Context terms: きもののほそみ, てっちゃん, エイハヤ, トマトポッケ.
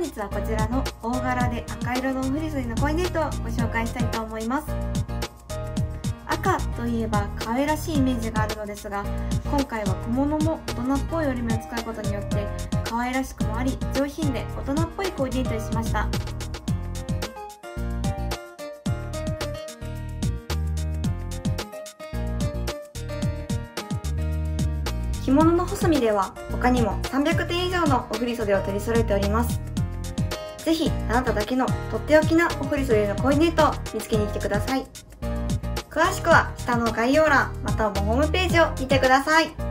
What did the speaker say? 本日はこちらの大柄で赤色のフリスジのコーディネートをご紹介したいと思います。赤といえば可愛らしいイメージがあるのですが、今回は小物も大人っぽい折り目を使うことによって可愛らしくもあり上品で大人っぽいコーディネートにしました。着物の細身では他にも300点以上のお振り袖を取り揃えております。ぜひあなただけのとっておきなお振り袖のコーディネートを見つけに来てください。詳しくは下の概要欄またはホームページを見てください。